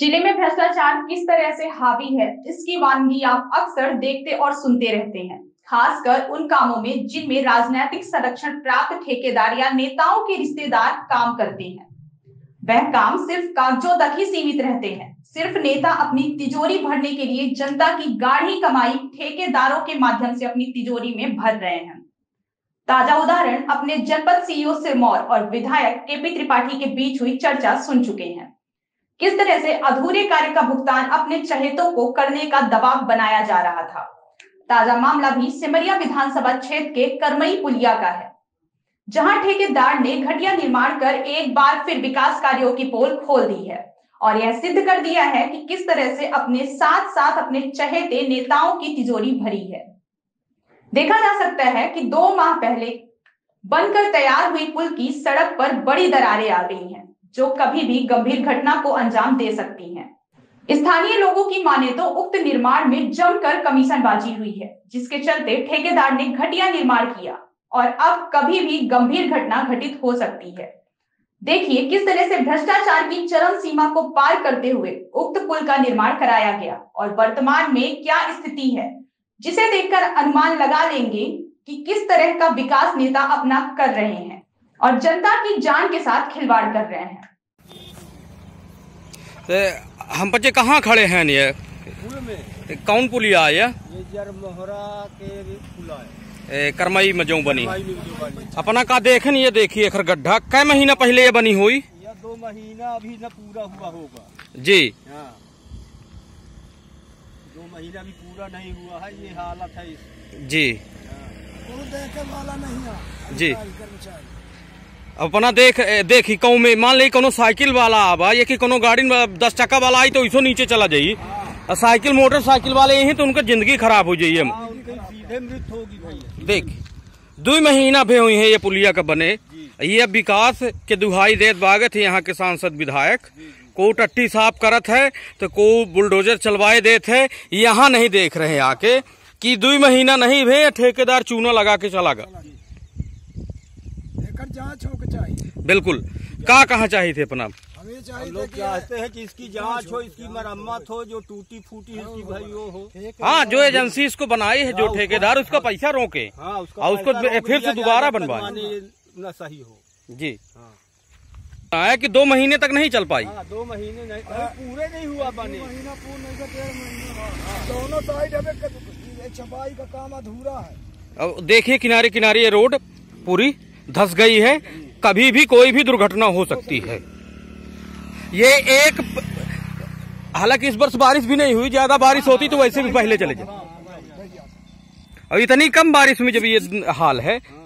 जिले में भ्रष्टाचार किस तरह से हावी है इसकी वानगी आप अक्सर देखते और सुनते रहते हैं, खासकर उन कामों में जिनमें राजनीतिक संरक्षण प्राप्त ठेकेदार या नेताओं के रिश्तेदार काम करते हैं। वह काम सिर्फ कागजों तक ही सीमित रहते हैं। सिर्फ नेता अपनी तिजोरी भरने के लिए जनता की गाढ़ी कमाई ठेकेदारों के माध्यम से अपनी तिजोरी में भर रहे हैं। ताजा उदाहरण अपने जनपद सीईओ सिरमौर और विधायक केपी त्रिपाठी के बीच हुई चर्चा सुन चुके हैं। किस तरह से अधूरे कार्य का भुगतान अपने चहेतों को करने का दबाव बनाया जा रहा था। ताजा मामला भी सेमरिया विधानसभा क्षेत्र के करमई पुलिया का है, जहां ठेकेदार ने घटिया निर्माण कर एक बार फिर विकास कार्यों की पोल खोल दी है और यह सिद्ध कर दिया है कि किस तरह से अपने साथ साथ अपने चहेते नेताओं की तिजोरी भरी है। देखा जा सकता है कि 2 माह पहले बनकर तैयार हुई पुल की सड़क पर बड़ी दरारें आ गई हैं, जो कभी भी गंभीर घटना को अंजाम दे सकती हैं। स्थानीय लोगों की माने तो उक्त निर्माण में जमकर कमीशनबाजी हुई है, जिसके चलते ठेकेदार ने घटिया निर्माण किया और अब कभी भी गंभीर घटना घटित हो सकती है। देखिए किस तरह से भ्रष्टाचार की चरम सीमा को पार करते हुए उक्त पुल का निर्माण कराया गया और वर्तमान में क्या स्थिति है, जिसे देखकर अनुमान लगा लेंगे कि किस तरह का विकास नेता अपना कर रहे हैं और जनता की जान के साथ खिलवाड़ कर रहे हैं। हम बच्चे कहाँ खड़े हैं? ये पुल में कौन पुलिया है? ये जरमोहरा के पुल है, करमई में जो बनी अपना का देखन। ये देखिए खर गड्ढा कै महीना पहले ये बनी हुई? ये 2 महीना अभी न पूरा हुआ होगा जी। हाँ। 2 महीना भी पूरा नहीं हुआ है, ये हालत है इस जी। हाँ। देखे वाला नहीं है जी। अपना देखी कहूँ में मान ली कोनो साइकिल वाला आवा या कि कोनो गाड़ी 10 चक्का वाला आई तो इसो नीचे चला जाइए। और साइकिल मोटरसाइकिल वाले यही तो उनका जिंदगी खराब हो जाइए। देख 2 महीना भी हुई है ये पुलिया का बने। ये विकास के दुहाई देत बागत है यहाँ के सांसद विधायक। को टट्टी साफ करत है तो को बुलडोजर चलवाए देत है। यहाँ नहीं देख रहे आके कि 2 महीना नहीं भे ठेकेदार चूना लगा के चला गया। जांच हो चाहिए बिल्कुल। कहाँ चाहिए थे अपना? हमें चाहिए चाहते हैं कि इसकी जांच हो, इसकी मरम्मत हो, जो टूटी फूटी है इसकी भाई वो हो। हाँ, जो एजेंसी इसको बनाई है, जो ठेकेदार उसका पैसा रोके और उसको फिर से दोबारा बनवाए ना सही हो जी। है कि 2 महीने तक नहीं चल पाई। 2 महीने नहीं पूरे नहीं हुआ बने, महीना पूर्ण नहीं हुआ, 1.5 महीना दोनों साइड हमें छपाई का काम अधूरा है। अब देखिए किनारे किनारे ये रोड पूरी धस गई है, कभी भी कोई भी दुर्घटना हो सकती है। ये एक हालांकि इस वर्ष बारिश भी नहीं हुई, ज्यादा बारिश होती तो वैसे भी पहले चले जाते। और इतनी कम बारिश में जब ये हाल है